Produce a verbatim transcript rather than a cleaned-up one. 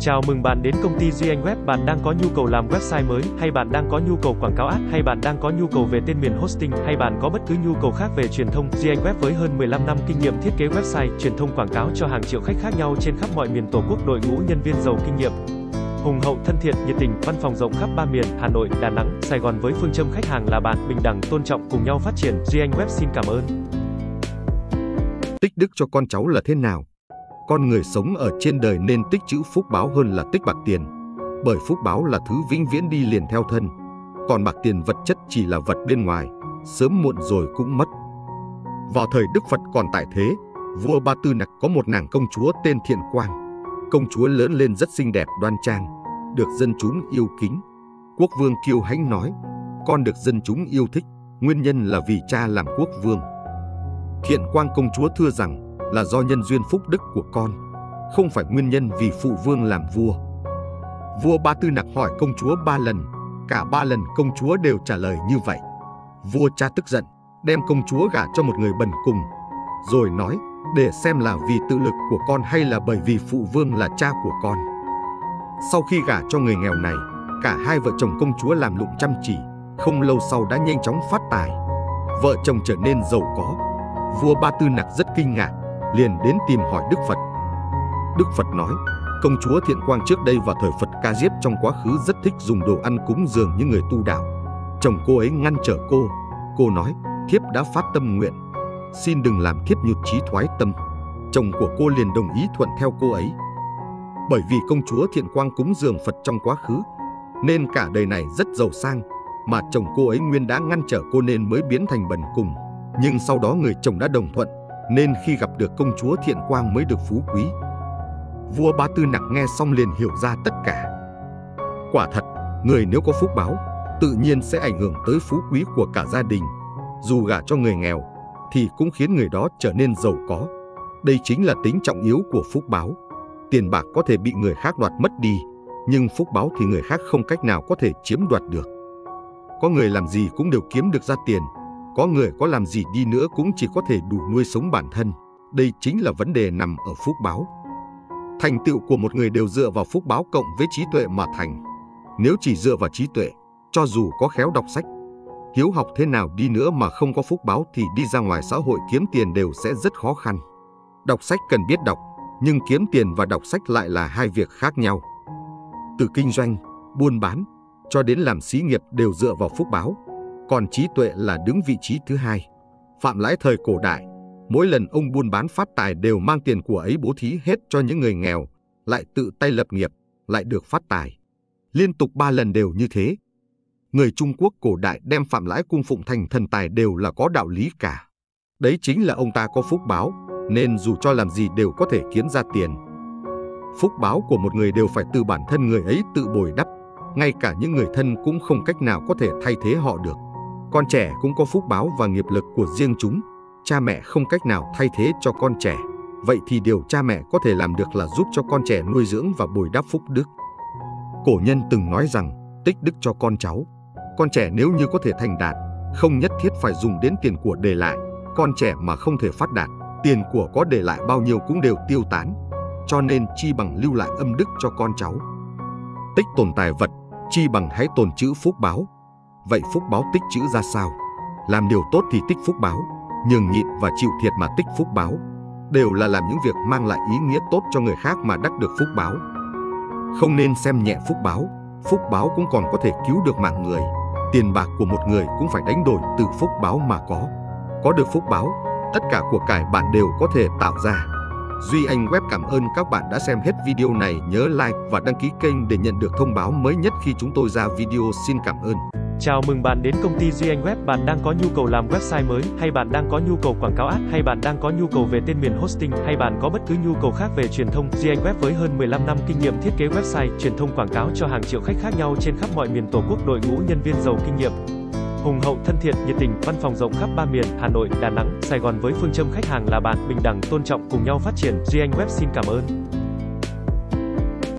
Chào mừng bạn đến công ty Duy Anh Web. Bạn đang có nhu cầu làm website mới, hay bạn đang có nhu cầu quảng cáo ad, hay bạn đang có nhu cầu về tên miền hosting, hay bạn có bất cứ nhu cầu khác về truyền thông. Duy Anh Web với hơn mười lăm năm kinh nghiệm thiết kế website, truyền thông quảng cáo cho hàng triệu khách khác nhau trên khắp mọi miền Tổ quốc, đội ngũ nhân viên giàu kinh nghiệm, hùng hậu, thân thiện, nhiệt tình, văn phòng rộng khắp ba miền Hà Nội, Đà Nẵng, Sài Gòn với phương châm khách hàng là bạn, bình đẳng, tôn trọng, cùng nhau phát triển. Duy Anh Web xin cảm ơn. Tích đức cho con cháu là thế nào? Con người sống ở trên đời nên tích trữ phúc báo hơn là tích bạc tiền. Bởi phúc báo là thứ vĩnh viễn đi liền theo thân, còn bạc tiền vật chất chỉ là vật bên ngoài, sớm muộn rồi cũng mất. Vào thời Đức Phật còn tại thế, vua Ba Tư Nặc có một nàng công chúa tên Thiện Quang. Công chúa lớn lên rất xinh đẹp đoan trang, được dân chúng yêu kính. Quốc vương kiêu hãnh nói, con được dân chúng yêu thích, nguyên nhân là vì cha làm quốc vương. Thiện Quang công chúa thưa rằng, là do nhân duyên phúc đức của con, không phải nguyên nhân vì phụ vương làm vua. Vua Ba Tư Nặc hỏi công chúa ba lần, cả ba lần công chúa đều trả lời như vậy. Vua cha tức giận, đem công chúa gả cho một người bần cùng, rồi nói để xem là vì tự lực của con hay là bởi vì phụ vương là cha của con. Sau khi gả cho người nghèo này, cả hai vợ chồng công chúa làm lụng chăm chỉ, không lâu sau đã nhanh chóng phát tài, vợ chồng trở nên giàu có. Vua Ba Tư Nặc rất kinh ngạc, liền đến tìm hỏi Đức Phật. Đức Phật nói, công chúa Thiện Quang trước đây vào thời Phật Ca Diếp trong quá khứ rất thích dùng đồ ăn cúng dường những người tu đạo. Chồng cô ấy ngăn trở cô. Cô nói, thiếp đã phát tâm nguyện, xin đừng làm thiếp nhụt chí thoái tâm. Chồng của cô liền đồng ý thuận theo cô ấy. Bởi vì công chúa Thiện Quang cúng dường Phật trong quá khứ, nên cả đời này rất giàu sang, mà chồng cô ấy nguyên đã ngăn trở cô nên mới biến thành bần cùng. Nhưng sau đó người chồng đã đồng thuận, nên khi gặp được công chúa Thiện Quang mới được phú quý. Vua Ba Tư Nặc nghe xong liền hiểu ra tất cả. Quả thật, người nếu có phúc báo, tự nhiên sẽ ảnh hưởng tới phú quý của cả gia đình. Dù gả cho người nghèo, thì cũng khiến người đó trở nên giàu có. Đây chính là tính trọng yếu của phúc báo. Tiền bạc có thể bị người khác đoạt mất đi, nhưng phúc báo thì người khác không cách nào có thể chiếm đoạt được. Có người làm gì cũng đều kiếm được ra tiền, có người có làm gì đi nữa cũng chỉ có thể đủ nuôi sống bản thân. Đây chính là vấn đề nằm ở phúc báo. Thành tựu của một người đều dựa vào phúc báo cộng với trí tuệ mà thành. Nếu chỉ dựa vào trí tuệ, cho dù có khéo đọc sách, hiếu học thế nào đi nữa mà không có phúc báo thì đi ra ngoài xã hội kiếm tiền đều sẽ rất khó khăn. Đọc sách cần biết đọc, nhưng kiếm tiền và đọc sách lại là hai việc khác nhau. Từ kinh doanh, buôn bán, cho đến làm xí nghiệp đều dựa vào phúc báo. Còn trí tuệ là đứng vị trí thứ hai. Phạm Lãi thời cổ đại, mỗi lần ông buôn bán phát tài đều mang tiền của ấy bố thí hết cho những người nghèo, lại tự tay lập nghiệp, lại được phát tài. Liên tục ba lần đều như thế. Người Trung Quốc cổ đại đem Phạm Lãi cung phụng thành thần tài đều là có đạo lý cả. Đấy chính là ông ta có phúc báo, nên dù cho làm gì đều có thể kiếm ra tiền. Phúc báo của một người đều phải từ bản thân người ấy tự bồi đắp, ngay cả những người thân cũng không cách nào có thể thay thế họ được. Con trẻ cũng có phúc báo và nghiệp lực của riêng chúng, cha mẹ không cách nào thay thế cho con trẻ. Vậy thì điều cha mẹ có thể làm được là giúp cho con trẻ nuôi dưỡng và bồi đắp phúc đức. Cổ nhân từng nói rằng, tích đức cho con cháu. Con trẻ nếu như có thể thành đạt, không nhất thiết phải dùng đến tiền của để lại. Con trẻ mà không thể phát đạt, tiền của có để lại bao nhiêu cũng đều tiêu tán. Cho nên chi bằng lưu lại âm đức cho con cháu. Tích tồn tài vật, chi bằng hãy tồn trữ phúc báo. Vậy phúc báo tích trữ ra sao? Làm điều tốt thì tích phúc báo, nhường nhịn và chịu thiệt mà tích phúc báo, đều là làm những việc mang lại ý nghĩa tốt cho người khác mà đắc được phúc báo. Không nên xem nhẹ phúc báo, phúc báo cũng còn có thể cứu được mạng người. Tiền bạc của một người cũng phải đánh đổi từ phúc báo mà có. Có được phúc báo, tất cả của cải bạn đều có thể tạo ra. Duy Anh Web cảm ơn các bạn đã xem hết video này. Nhớ like và đăng ký kênh để nhận được thông báo mới nhất khi chúng tôi ra video. Xin cảm ơn. Chào mừng bạn đến công ty Duy Anh Web. Bạn đang có nhu cầu làm website mới, hay bạn đang có nhu cầu quảng cáo ad, hay bạn đang có nhu cầu về tên miền hosting, hay bạn có bất cứ nhu cầu khác về truyền thông. Duy Anh Web với hơn mười lăm năm kinh nghiệm thiết kế website, truyền thông quảng cáo cho hàng triệu khách khác nhau trên khắp mọi miền Tổ quốc, đội ngũ nhân viên giàu kinh nghiệm, hùng hậu, thân thiện, nhiệt tình, văn phòng rộng khắp ba miền Hà Nội, Đà Nẵng, Sài Gòn với phương châm khách hàng là bạn, bình đẳng, tôn trọng, cùng nhau phát triển. Duy Anh Web xin cảm ơn.